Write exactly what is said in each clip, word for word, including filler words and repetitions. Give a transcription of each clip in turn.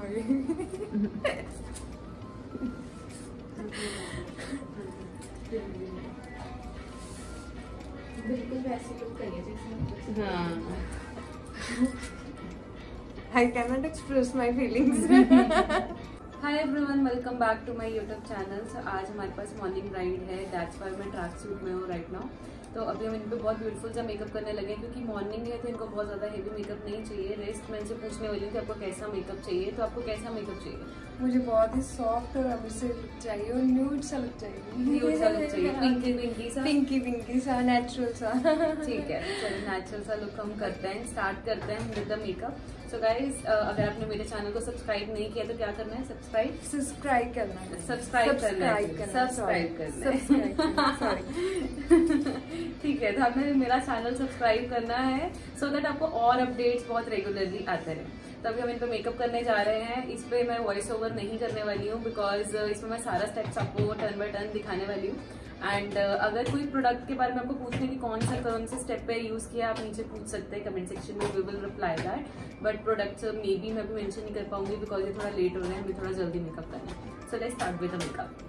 sorry. बिल्कुल वैसे look करिए जैसे हां. I cannot express my feelings. Hi everyone, welcome back to my YouTube channel. So आज हमारे पास morning ride है. That's why मैं ट्रैक सूट में हूँ right now. तो अभी हम इन पर बहुत ब्यूटीफुल सा मेकअप करने लगे क्योंकि मॉर्निंग है तो इनको बहुत ज़्यादा हेवी मेकअप नहीं चाहिए. रेस्ट मैं इनसे पूछने वाली हूँ कि आपको कैसा मेकअप चाहिए, तो आपको कैसा मेकअप चाहिए? मुझे बहुत ही सॉफ्ट और अभी से लुक चाहिए और न्यूड सा लुक चाहिए. न्यूड सा लुक चाहिए, पिंकी पिंकी सा पिंकी पिंकी सा नेचुरल सा. ठीक है, चलिए नेचुरल सा लुक हम करते हैं. स्टार्ट करते हैं with the makeup. So guys, अगर आपने मेरे चैनल को सब्सक्राइब नहीं किया तो क्या करना है? सब्सक्राइब सब्सक्राइब करना है सब्सक्राइब करना है सब्सक्राइब करना है. ठीक है, तो आपने मेरा चैनल सब्सक्राइब करना है सो so दैट आपको और अपडेट्स बहुत रेगुलरली आते रहे. तो अभी हम इन पर मेकअप करने जा रहे हैं. इस पर मैं वॉइस ओवर नहीं करने वाली हूँ बिकॉज इसमें मैं सारा स्टेप्स आपको टर्न बाय टर्न दिखाने वाली हूँ. एंड uh, अगर कोई प्रोडक्ट के बारे में आपको पूछने की कौन सा कौन से स्टेप पे यूज़ किया आप नीचे पूछ सकते हैं कमेंट सेक्शन में. We will reply that. But products may be मैं भी मेंशन नहीं कर पाऊंगी बिकॉज ये थोड़ा लेट हो रहा है, हमें थोड़ा जल्दी मेकअप करना है. So let's start with the makeup.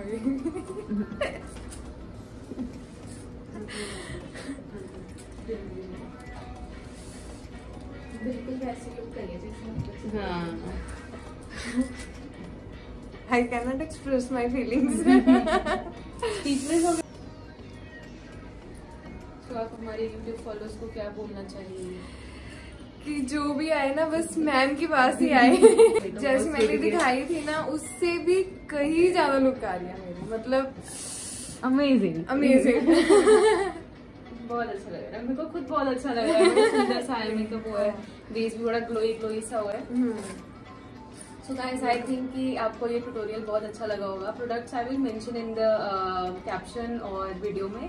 sorry. I cannot express my feelings. तो आप हमारे YouTube followers को क्या बोलना चाहिए? कि जो भी आए ना बस मैम की पास ही आए. जैसे मैंने दिखाई थी ना उससे भी कहीं ज्यादा लुक आ गया मेरी, मतलब अमेजिंग अमेजिंग. बहुत अच्छा लग रहा है मेरे को, खुद बहुत अच्छा लग रहा है. सुंदर सा आई मेकअप हुआ है, बेस भी बड़ा ग्लोई ग्लोई सा हुआ है. सो गाइस आई थिंक कि आपको ये ट्यूटोरियल बहुत अच्छा लगा होगा. Products I will mention in the caption और वीडियो में,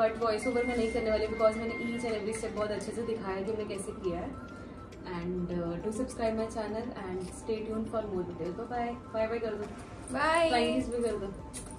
बट वॉइस ओवर में नहीं करने वाले बिकॉज मैंने ईच एंड एवरी स्टेप बहुत अच्छे से दिखाया कि मैंने कैसे किया है. And do subscribe my channel and stay tuned for more videos. Bye bye bye कर दो, बाय प्लीज भी कर दो.